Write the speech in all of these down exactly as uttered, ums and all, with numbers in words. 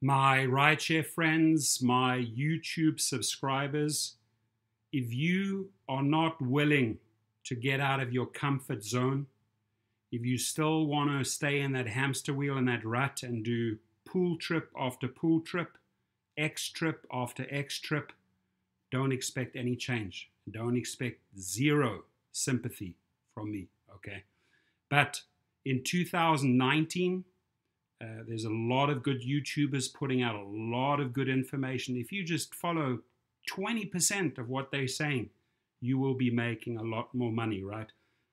my rideshare friends, my YouTube subscribers, if you are not willing to get out of your comfort zone, if you still want to stay in that hamster wheel and that rut and do pool trip after pool trip, X trip after X trip, don't expect any change. Don't expect zero sympathy from me, okay? But in two thousand nineteen, uh, there's a lot of good YouTubers putting out a lot of good information. If you just follow twenty percent of what they're saying, you will be making a lot more money, right?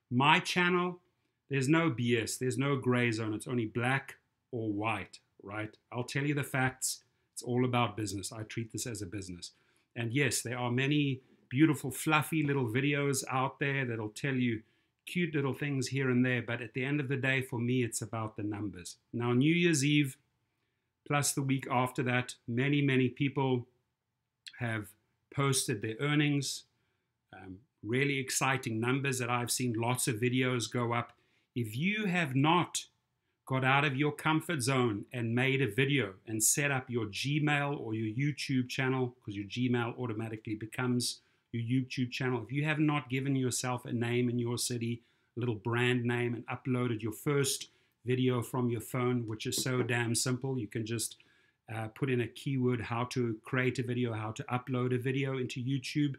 My channel, there's no B S, there's no gray zone. It's only black or white, right? I'll tell you the facts. It's all about business. I treat this as a business. And yes, there are many beautiful, fluffy little videos out there that'll tell you cute little things here and there. But at the end of the day, for me, it's about the numbers. Now, New Year's Eve, plus the week after that, many, many people have posted their earnings. Um, really exciting numbers that I've seen lots of videos go up. If you have not got out of your comfort zone and made a video and set up your Gmail or your YouTube channel, because your Gmail automatically becomes your YouTube channel, if you have not given yourself a name in your city, a little brand name, and uploaded your first video from your phone, which is so damn simple, you can just uh, put in a keyword, how to create a video, how to upload a video into YouTube,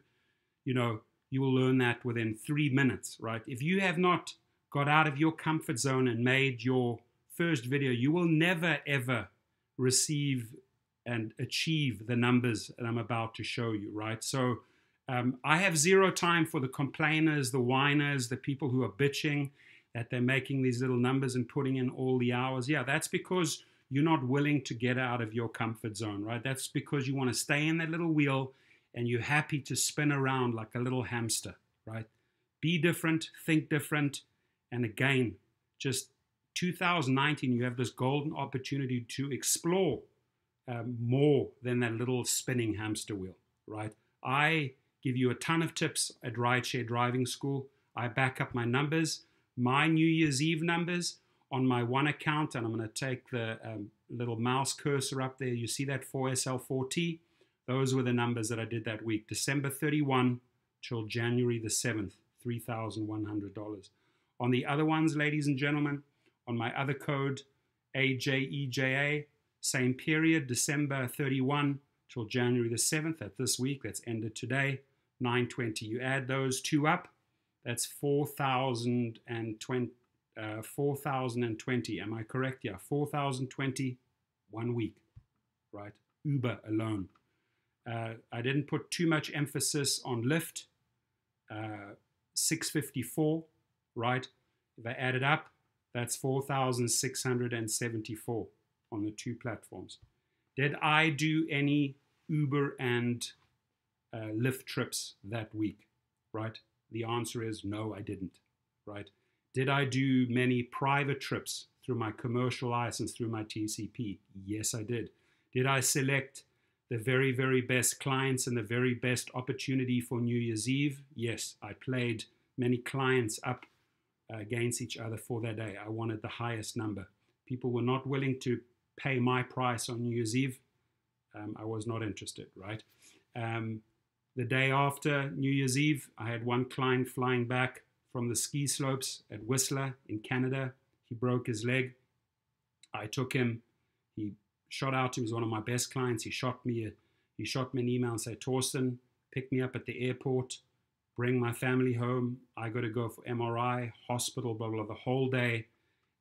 you know, you will learn that within three minutes, right? If you have not got out of your comfort zone and made your first video, you will never, ever receive and achieve the numbers that I'm about to show you, right? So um, I have zero time for the complainers, the whiners, the people who are bitching that they're making these little numbers and putting in all the hours. Yeah, that's because you're not willing to get out of your comfort zone, right? That's because you want to stay in that little wheel and you're happy to spin around like a little hamster, right? Be different, think different, and again, just two thousand nineteen, you have this golden opportunity to explore um, more than that little spinning hamster wheel, right? I give you a ton of tips at Rideshare Driving School. I back up my numbers, my New Year's Eve numbers on my one account, and I'm going to take the um, little mouse cursor up there. You see that four S L four T? Those were the numbers that I did that week, December thirty-first till January the seventh, three thousand one hundred dollars. On the other ones, ladies and gentlemen, on my other code, A J E J A, same period, December thirty-first till January the seventh, that's this week, that's ended today, nine twenty. You add those two up, that's four thousand twenty, uh, four thousand twenty, am I correct? Yeah, four thousand twenty, one week, right? Uber alone. Uh, I didn't put too much emphasis on Lyft, uh, six fifty-four, right? If I add it up, that's four thousand six hundred seventy-four on the two platforms. Did I do any Uber and uh, Lyft trips that week, right? The answer is no, I didn't, right? Did I do many private trips through my commercial license, through my T C P? Yes, I did. Did I select the very, very best clients and the very best opportunity for New Year's Eve? Yes, I played many clients up uh, against each other for that day. I wanted the highest number. People were not willing to pay my price on New Year's Eve. Um, I was not interested, right? Um, the day after New Year's Eve, I had one client flying back from the ski slopes at Whistler in Canada. He broke his leg. I took him. He shot out to, he was one of my best clients. He shot me, he shot me an email and said, Torsten, pick me up at the airport, bring my family home. I got to go for M R I, hospital, blah, blah, blah, the whole day.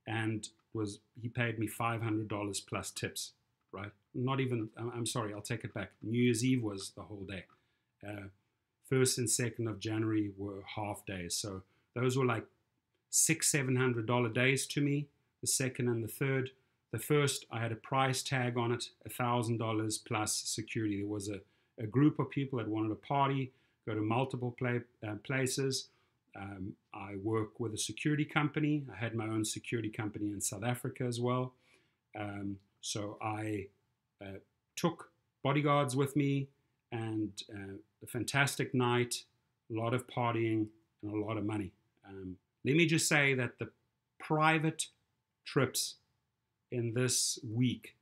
And was he paid me five hundred dollars plus tips, right? Not even, I'm sorry, I'll take it back. New Year's Eve was the whole day. Uh, first and second of January were half days. So those were like six, seven hundred dollar days to me, the second and the third. The first, I had a price tag on it, one thousand dollars plus security. There was a, a group of people that wanted a party, go to multiple play, uh, places. Um, I work with a security company. I had my own security company in South Africa as well. Um, so I uh, took bodyguards with me and uh, a fantastic night, a lot of partying and a lot of money. Um, let me just say that the private trips in this week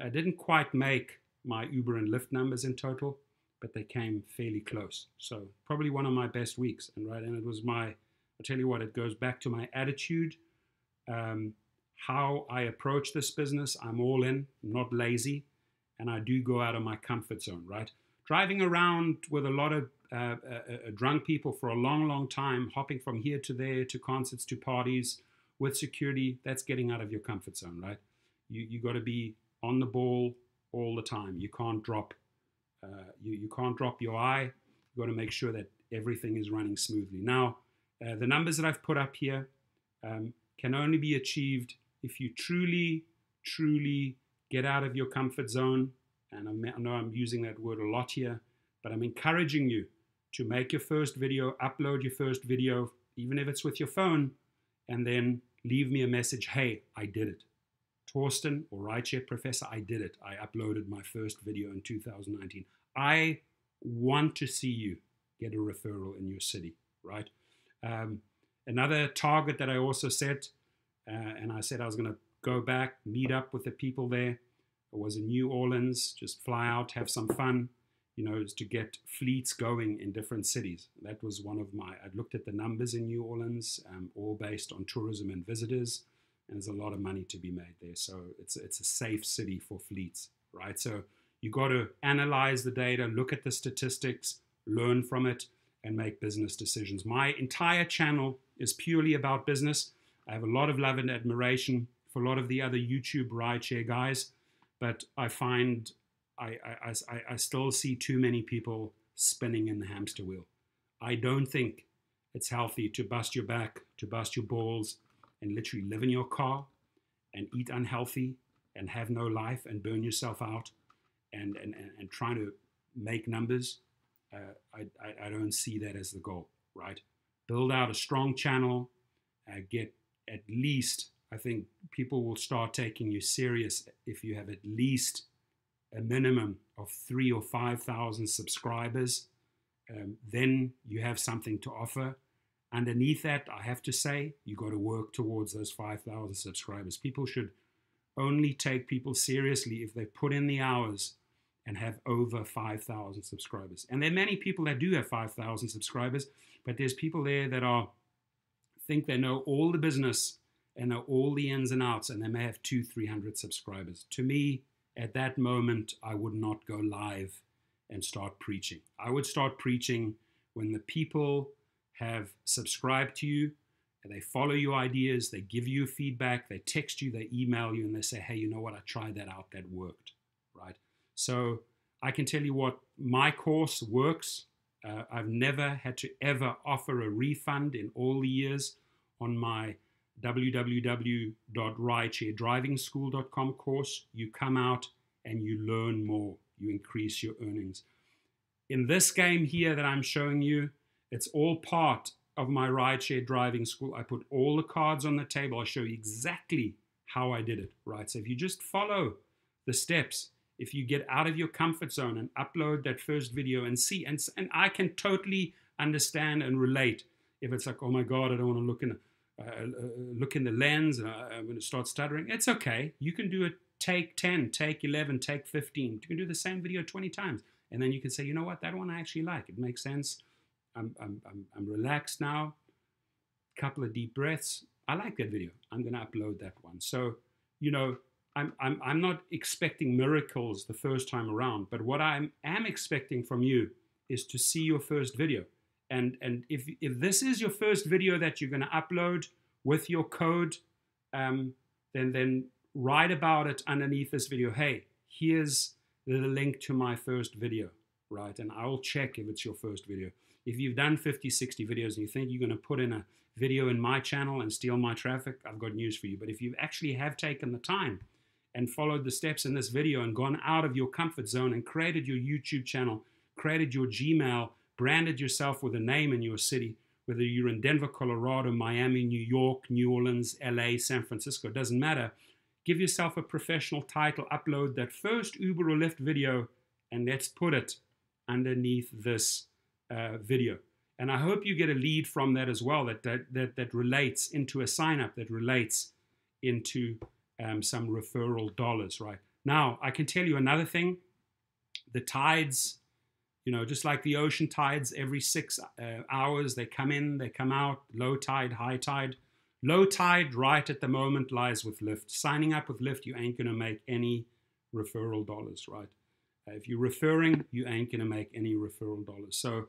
I didn't quite make my Uber and Lyft numbers in total, but they came fairly close. So probably one of my best weeks. And right, and it was my, I tell you what, it goes back to my attitude, um, how I approach this business. I'm all in, I'm not lazy, and I do go out of my comfort zone, right? Driving around with a lot of uh, uh, uh, drunk people for a long, long time, hopping from here to there, to concerts, to parties, with security, that's getting out of your comfort zone, right? You, you got to be on the ball all the time. You can't drop, uh, you, you can't drop your eye. You got to make sure that everything is running smoothly. Now, uh, the numbers that I've put up here um, can only be achieved if you truly, truly get out of your comfort zone. And I'm, I know I'm using that word a lot here, but I'm encouraging you to make your first video, upload your first video, even if it's with your phone, and then leave me a message, hey, I did it. Torsten or Rideshare Professor, I did it. I uploaded my first video in two thousand nineteen. I want to see you get a referral in your city, right? Um, another target that I also set, uh, and I said I was gonna go back, meet up with the people there. I was in New Orleans, just fly out, have some fun, you know, to get fleets going in different cities. That was one of my, I'd looked at the numbers in New Orleans, um, all based on tourism and visitors, and there's a lot of money to be made there. So it's, it's a safe city for fleets, right? So you got to analyze the data, look at the statistics, learn from it, and make business decisions. My entire channel is purely about business. I have a lot of love and admiration for a lot of the other YouTube rideshare guys, but I find I, I, I, I still see too many people spinning in the hamster wheel. I don't think it's healthy to bust your back, to bust your balls, and literally live in your car and eat unhealthy and have no life and burn yourself out and, and, and, and trying to make numbers. Uh, I, I, I don't see that as the goal, right? Build out a strong channel, uh, get at least, I think people will start taking you serious if you have at least a minimum of three or five thousand subscribers. Um, then you have something to offer. Underneath that, I have to say, you got to work towards those five thousand subscribers. People should only take people seriously if they put in the hours and have over five thousand subscribers. And there are many people that do have five thousand subscribers, but there's people there that are think they know all the business and know all the ins and outs, and they may have two, three hundred subscribers. To me, at that moment, I would not go live and start preaching. I would start preaching when the people have subscribed to you, and they follow your ideas, they give you feedback, they text you, they email you, and they say, hey, you know what, I tried that out, that worked, right? So I can tell you what, my course works. Uh, I've never had to ever offer a refund in all the years on my w w w dot rideshare driving school dot com course. You come out and you learn more. You increase your earnings. In this game here that I'm showing you, it's all part of my Rideshare Driving School. I put all the cards on the table. I'll show you exactly how I did it, right? So if you just follow the steps, if you get out of your comfort zone and upload that first video and see, and, and I can totally understand and relate if it's like, oh my God, I don't want to look in it. Uh, look in the lens, and I, I'm going to start stuttering. It's okay. You can do it. Take ten, take eleven, take fifteen. You can do the same video twenty times, and then you can say, you know what, that one I actually like. It makes sense. I'm I'm I'm, I'm relaxed now. Couple of deep breaths. I like that video. I'm going to upload that one. So, you know, I'm I'm I'm not expecting miracles the first time around, but what I am expecting from you is to see your first video. And, and if, if this is your first video that you're going to upload with your code, um, then, then write about it underneath this video. Hey, here's the link to my first video, right? And I'll check if it's your first video. If you've done fifty, sixty videos and you think you're going to put in a video in my channel and steal my traffic, I've got news for you. But if you actually have taken the time and followed the steps in this video and gone out of your comfort zone and created your YouTube channel, created your Gmail, branded yourself with a name in your city, whether you're in Denver, Colorado, Miami, New York, New Orleans, L A, San Francisco, doesn't matter. Give yourself a professional title, upload that first Uber or Lyft video, and let's put it underneath this uh, video. And I hope you get a lead from that as well, that, that, that, that relates into a sign-up, that relates into um, some referral dollars, right? Now, I can tell you another thing, the tides, you know, just like the ocean tides, every six uh, hours they come in, they come out, low tide, high tide. Low tide right at the moment lies with Lyft. Signing up with Lyft, you ain't going to make any referral dollars, right? Uh, if you're referring, you ain't going to make any referral dollars. So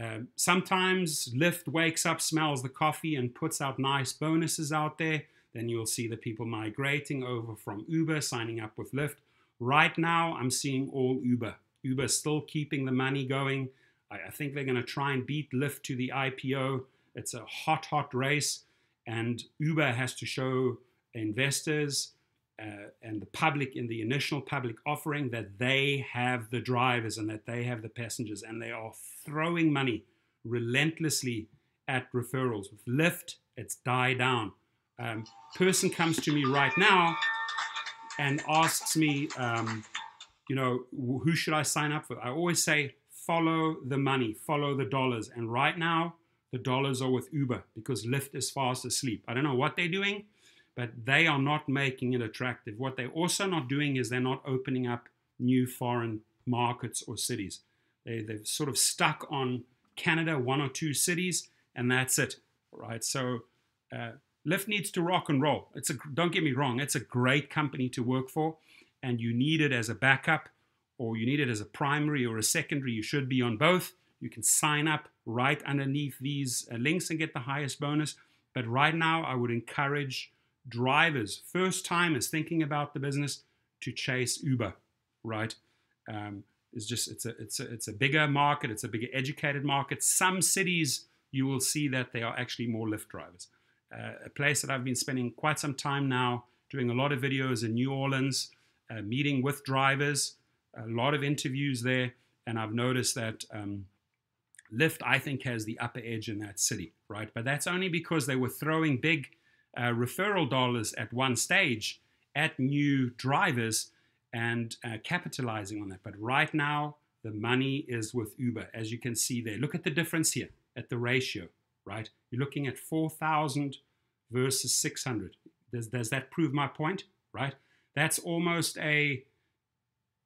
um, sometimes Lyft wakes up, smells the coffee, and puts out nice bonuses out there. Then you'll see the people migrating over from Uber, signing up with Lyft. Right now, I'm seeing all Uber. Uber's still keeping the money going. I, I think they're going to try and beat Lyft to the I P O. It's a hot, hot race. And Uber has to show investors uh, and the public in the initial public offering that they have the drivers and that they have the passengers. And they are throwing money relentlessly at referrals. With Lyft, it's died down. Um, person comes to me right now and asks me, um, you know, who should I sign up for? I always say, follow the money, follow the dollars. And right now, the dollars are with Uber because Lyft is fast asleep. I don't know what they're doing, but they are not making it attractive. What they're also not doing is they're not opening up new foreign markets or cities. They, they're sort of stuck on Canada, one or two cities, and that's it, right? So uh, Lyft needs to rock and roll. It's a, don't get me wrong, it's a great company to work for, and you need it as a backup, or you need it as a primary or a secondary. You should be on both. You can sign up right underneath these links and get the highest bonus. But right now, I would encourage drivers, first timers thinking about the business, to chase Uber, right? Um, it's just, it's a, it's a, it's a bigger market. It's a bigger educated market. Some cities, you will see that they are actually more Lyft drivers. Uh, a place that I've been spending quite some time now, doing a lot of videos in New Orleans, uh, meeting with drivers, a lot of interviews there. And I've noticed that um, Lyft, I think, has the upper edge in that city, right? But that's only because they were throwing big uh, referral dollars at one stage at new drivers and uh, capitalizing on that. But right now, the money is with Uber, as you can see there. Look at the difference here at the ratio, right? You're looking at four thousand versus six hundred. Does, does that prove my point, right? That's almost a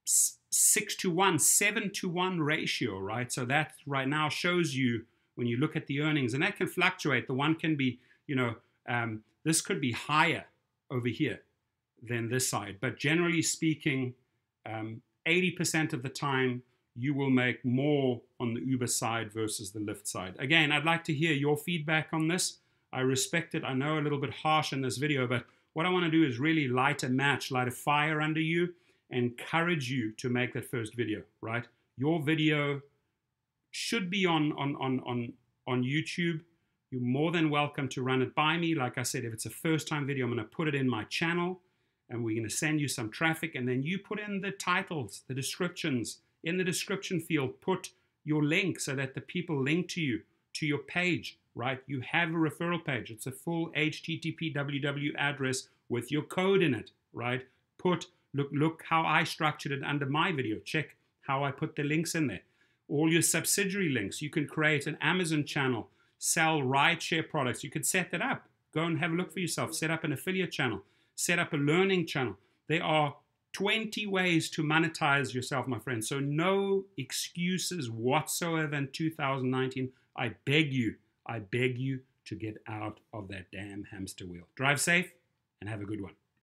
six to one, seven to one ratio, right? So that right now shows you when you look at the earnings, and that can fluctuate. The one can be, you know, um, this could be higher over here than this side. But generally speaking, um, eighty percent of the time, you will make more on the Uber side versus the Lyft side. Again, I'd like to hear your feedback on this. I respect it. I know a little bit harsh in this video, but what I want to do is really light a match, light a fire under you, encourage you to make that first video, right? Your video should be on, on, on, on, on YouTube. You're more than welcome to run it by me. Like I said, if it's a first-time video, I'm going to put it in my channel, and we're going to send you some traffic, and then you put in the titles, the descriptions. In the description field, put your link so that the people link to you, to your page, right? You have a referral page. It's a full H T T P W W address with your code in it, right? Put, look, look how I structured it under my video. Check how I put the links in there. All your subsidiary links. You can create an Amazon channel, sell rideshare products. You could set that up. Go and have a look for yourself. Set up an affiliate channel. Set up a learning channel. There are twenty ways to monetize yourself, my friend. So no excuses whatsoever in two thousand nineteen. I beg you, I beg you to get out of that damn hamster wheel. Drive safe and have a good one.